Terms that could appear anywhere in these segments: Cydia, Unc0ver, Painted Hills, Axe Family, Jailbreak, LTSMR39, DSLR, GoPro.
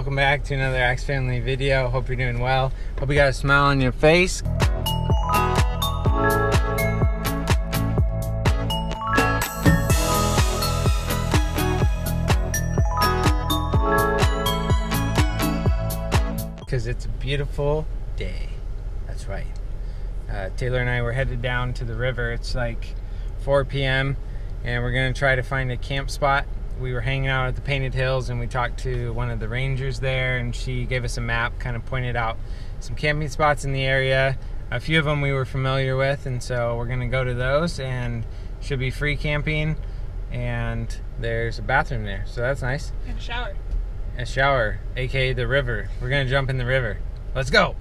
welcome back to another Axe Family video. Hope you're doing well. Hope you got a smile on your face. Because it's a beautiful day. That's right. Taylor and I were headed down to the river. It's like 4 p.m. and we're gonna try to find a camp spot. We were hanging out at the Painted Hills and we talked to one of the rangers there, and she gave us a map, kind of pointed out some camping spots in the area. A few of them we were familiar with, and so we're gonna go to those, and should be free camping, and there's a bathroom there, so that's nice. And a shower. A shower, aka the river. We're gonna jump in the river. Let's go.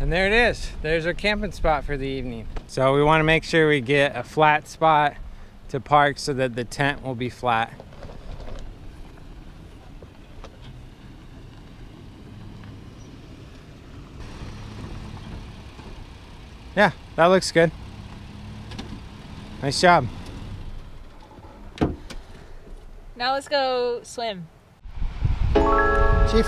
And there it is. There's our camping spot for the evening. So we want to make sure we get a flat spot to park so that the tent will be flat. Yeah, that looks good. Nice job. Now let's go swim. Chief.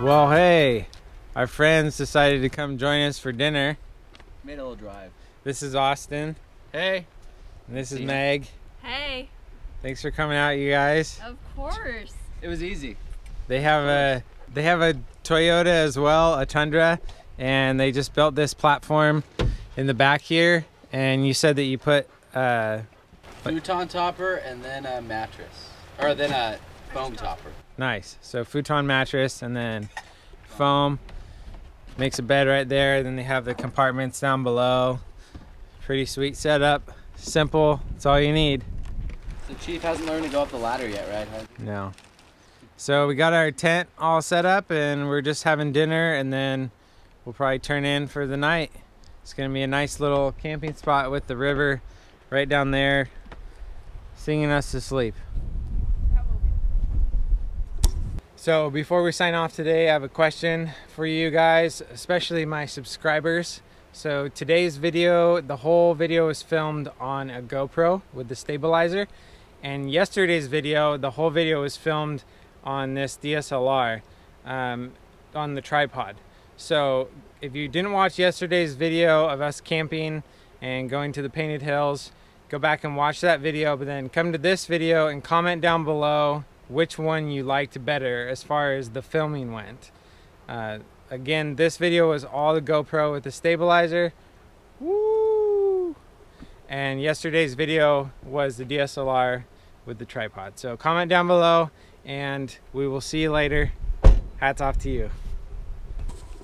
Well, hey, our friends decided to come join us for dinner. Made a little drive. This is Austin. Hey. And this is Meg. Hey. Thanks for coming out, you guys. Of course. It was easy. They have a Toyota as well, a Tundra, and they just built this platform in the back here. And you said that you put futon topper and then a mattress, or then a foam topper. Nice. So futon, mattress, and then foam. makes a bed right there. Then they have the compartments down below. Pretty sweet setup. Simple. It's all you need. So Chief hasn't learned to go up the ladder yet, right? No. So we got our tent all set up and we're just having dinner and then we'll probably turn in for the night. It's gonna be a nice little camping spot with the river right down there singing us to sleep. So before we sign off today, I have a question for you guys, especially my subscribers. So today's video, the whole video was filmed on a GoPro with the stabilizer. And yesterday's video, the whole video was filmed on this DSLR, on the tripod. So if you didn't watch yesterday's video of us camping and going to the Painted Hills, go back and watch that video, but then come to this video and comment down below which one you liked better as far as the filming went. Again, this video was all the GoPro with the stabilizer. Woo! And yesterday's video was the DSLR with the tripod. So comment down below and we will see you later. Hats off to you.